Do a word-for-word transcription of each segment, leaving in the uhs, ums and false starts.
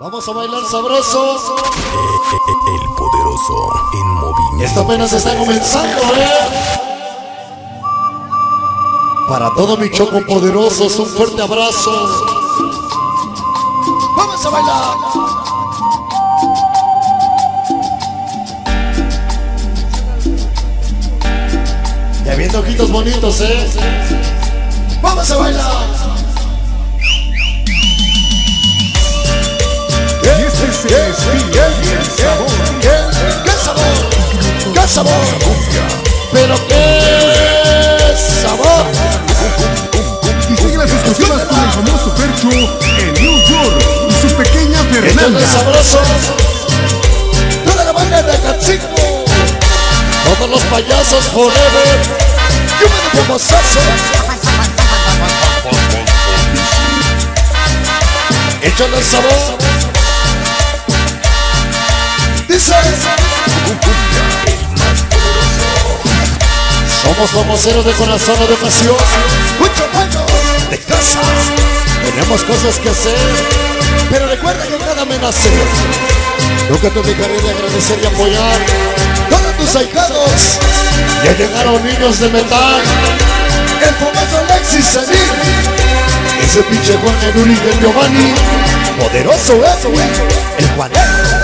Vamos a bailar sabroso. El poderoso en movimiento. Esto apenas está comenzando, ¿eh? Para todo mi choco poderosos, un fuerte abrazo. Vamos a bailar. Ya viendo ojitos bonitos, ¿eh? Vamos a bailar. Ese es el sabor, qué sabor, qué sabor, pero qué sabor. Y sigue las exclusivas con el famoso Fercho en New York y su pequeña Fernanda. Estos sabrosos, toda la banda de Acatzingo, todos los payasos forever, yo me dejo pasazo. Échale sabor. Dice, somos famoseros de corazón o de pasión, mucho bueno de casa. Tenemos cosas que hacer, pero recuerda que nada me nace. Nunca te dejaré de agradecer y apoyar todos tus ahijados. Ya llegaron niños de metal, el famoso Alexis Sanín, ese pinche Juan el Uri y el Giovanni, poderoso eso, el Juanero.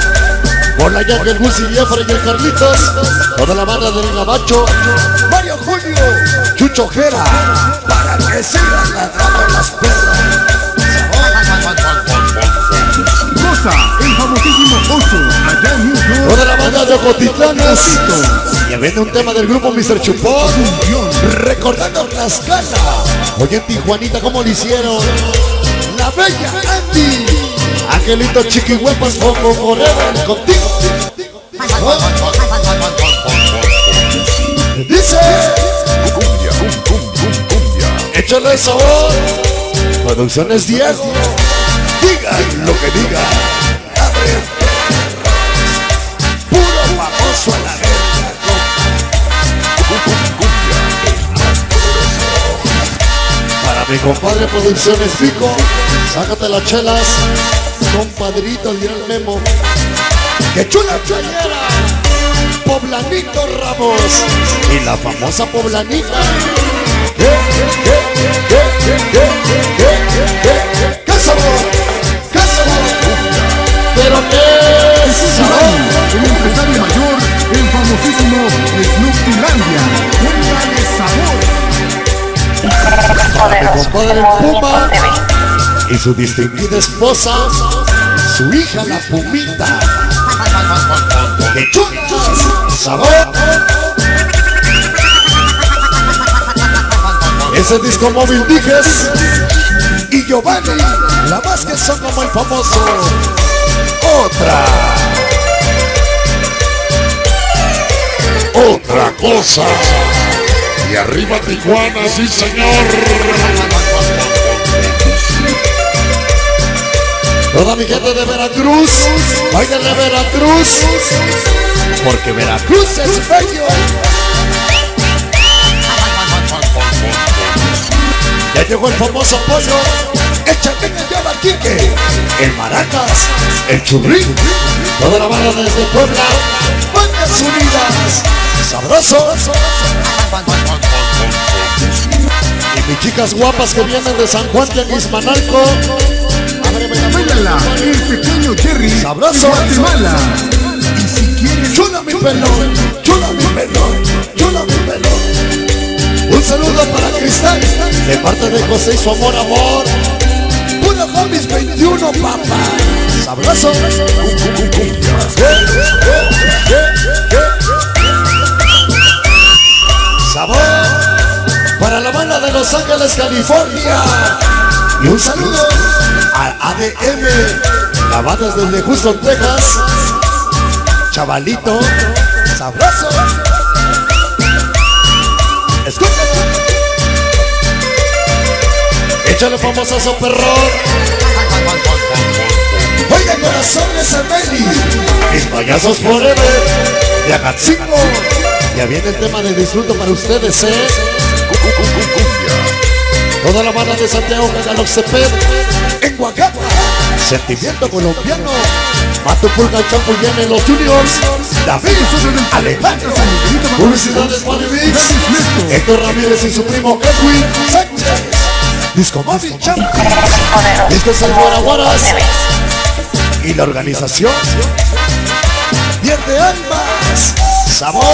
Hola Jack, el Gusi, el Efra y el Carlitos, toda la barra del Gabacho, Mario Julio, Chucho Jera, para que sigan ladrando las perras. Cosa, el famosísimo Oso, allá en New York, toda la banda de Ocotitlanes, y viene un tema del grupo mister Chupón, recordando Tlaxcala. Oye en Tijuanita, ¿cómo lo hicieron? La bella Andy. Angelito Chiquihuepas, Bongo Forever, contigo. Dice, cumbia, cumbia, cumbia. Échale sabor. Producciones Diego. Digan lo que digan. Puro famoso a la verga. Para mi compadre Producciones Fico, sácate las chelas. Compadrito, dirá el Memo. ¡Qué chula playera! Poblanito Ramos y la famosa poblanita. ¿Qué, qué, qué, qué, qué, qué, qué, qué, qué sabor? ¿Qué sabor? ¿Pero qué sabor? El empresario mayor, el famosísimo Snoopylandia. ¡Cuéntale sabor! Compadre Puma y su distinguida esposa, su hija la Pumita. ¡Qué chulas! ¡Sabor! Ese disco móvil Dijes y Giovanni, la más que son como el famoso. Otra. Otra cosa. Y arriba Tijuana, sí señor. Toda mi gente de Veracruz, bailen de Veracruz, porque Veracruz es bello. Ya llegó el famoso Pollo, el Chateca de Abaquique, el Maracas, el Churri, toda la banda desde Puebla, bandas unidas, sabrosos. Y mis chicas guapas que vienen de San Juan de Aguismanalco, bailala, el pequeño Jerry, sabroso, Guatemala. Y si quieres, chula mi pelón, chula mi pelón, chula mi pelón. Un saludo para Cristal, de parte de José y su amor, amor. Puro Homies veintiuno, papá. Sabroso. Sabor para la banda de Los Ángeles, California. Y un saludo al A D M, la banda desde Houston, Texas, chavalito, sabroso. Escucha, échale famoso so perrón. Oiga corazones a Meli, mis payasos forever, de Acatzingo. Ya viene el tema de disfruto para ustedes, eh. Toda la banda de Santiago Galoxeped, en Oaxaca, Sentimiento colombiano, Pato Pulga, Chapo Llame, los Juniors, David, Alejandro, Publicidades Monivix, Héctor Ramírez y su primo Edwin Sánchez, Disco Mami Champi, Disco Salvador Aguaras, y la organización Pierde Almas, Sabor.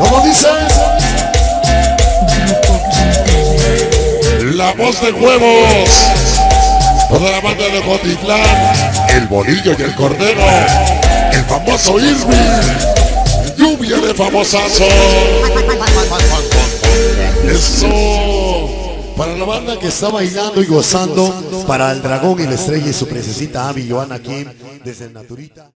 ¿Cómo dices? La voz de huevos, toda la banda de Cotitlán, el bolillo y el cordero, el famoso Irwin, lluvia de famosazo. Eso, para la banda que está bailando y gozando, para el dragón y la estrella y su princesita Abby Joana Kim desde el Naturita.